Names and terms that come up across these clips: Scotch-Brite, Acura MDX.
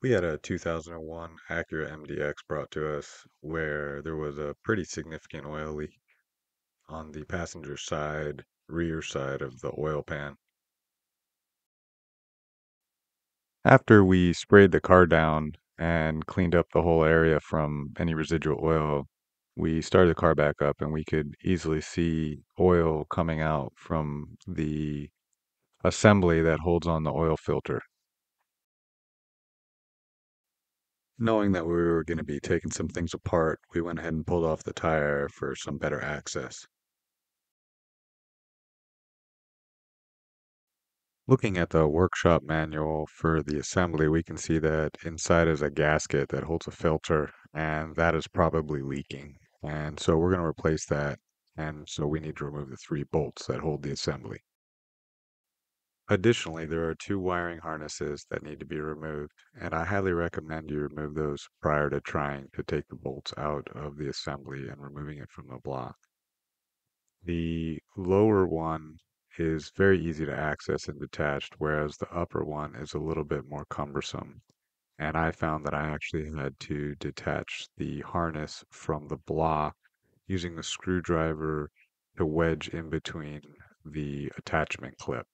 We had a 2001 Acura MDX brought to us where there was a pretty significant oil leak on the passenger side, rear side of the oil pan. After we sprayed the car down and cleaned up the whole area from any residual oil, we started the car back up and we could easily see oil coming out from the assembly that holds on the oil filter. Knowing that we were going to be taking some things apart, we went ahead and pulled off the tire for some better access. Looking at the workshop manual for the assembly, we can see that inside is a gasket that holds a filter, and that is probably leaking. And so we're going to replace that, and so we need to remove the 3 bolts that hold the assembly. Additionally, there are 2 wiring harnesses that need to be removed, and I highly recommend you remove those prior to trying to take the bolts out of the assembly and removing it from the block. The lower one is very easy to access and detached, whereas the upper one is a little bit more cumbersome. And I found that I actually had to detach the harness from the block using the screwdriver to wedge in between the attachment clip.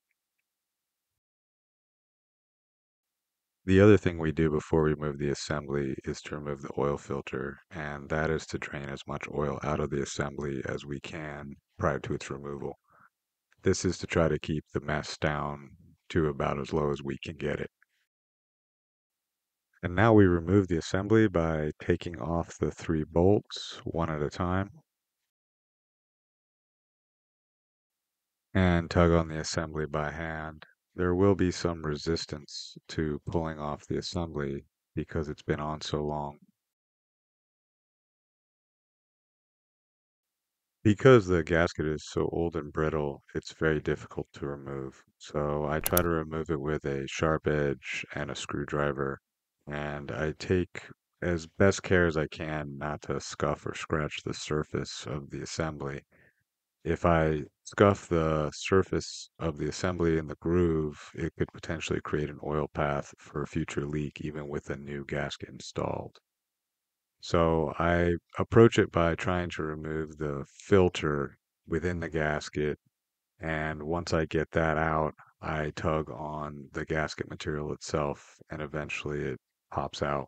The other thing we do before we remove the assembly is to remove the oil filter, and that is to drain as much oil out of the assembly as we can prior to its removal. This is to try to keep the mess down to about as low as we can get it. And now we remove the assembly by taking off the 3 bolts one at a time and tug on the assembly by hand. There will be some resistance to pulling off the assembly because it's been on so long. Because the gasket is so old and brittle, it's very difficult to remove. So I try to remove it with a sharp edge and a screwdriver. And I take as best care as I can not to scuff or scratch the surface of the assembly. If I scuff the surface of the assembly in the groove, it could potentially create an oil path for a future leak, even with a new gasket installed. So I approach it by trying to remove the filter within the gasket, and once I get that out, I tug on the gasket material itself, and eventually it pops out.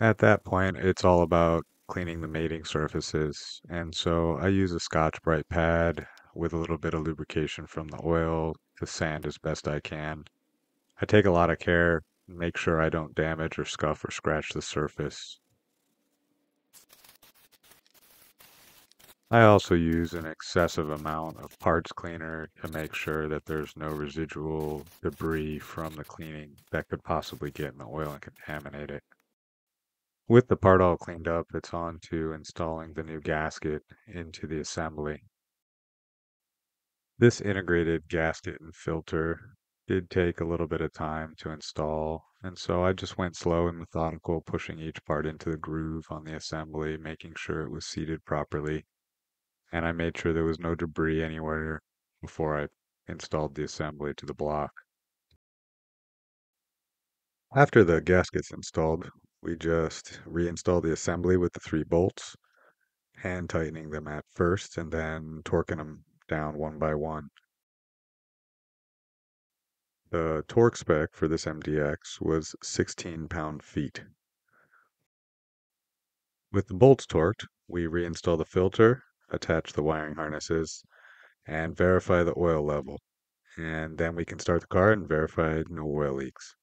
At that point, it's all about cleaning the mating surfaces, and so I use a Scotch-Brite pad with a little bit of lubrication from the oil to sand as best I can. I take a lot of care, make sure I don't damage or scuff or scratch the surface. I also use an excessive amount of parts cleaner to make sure that there's no residual debris from the cleaning that could possibly get in the oil and contaminate it. With the part all cleaned up, it's on to installing the new gasket into the assembly. This integrated gasket and filter did take a little bit of time to install, and so I just went slow and methodical, pushing each part into the groove on the assembly, making sure it was seated properly, and I made sure there was no debris anywhere before I installed the assembly to the block. After the gasket's installed, we just reinstall the assembly with the 3 bolts, hand tightening them at first and then torquing them down one by one. The torque spec for this MDX was 16 pound-feet. With the bolts torqued, we reinstall the filter, attach the wiring harnesses, and verify the oil level. And then we can start the car and verify no oil leaks.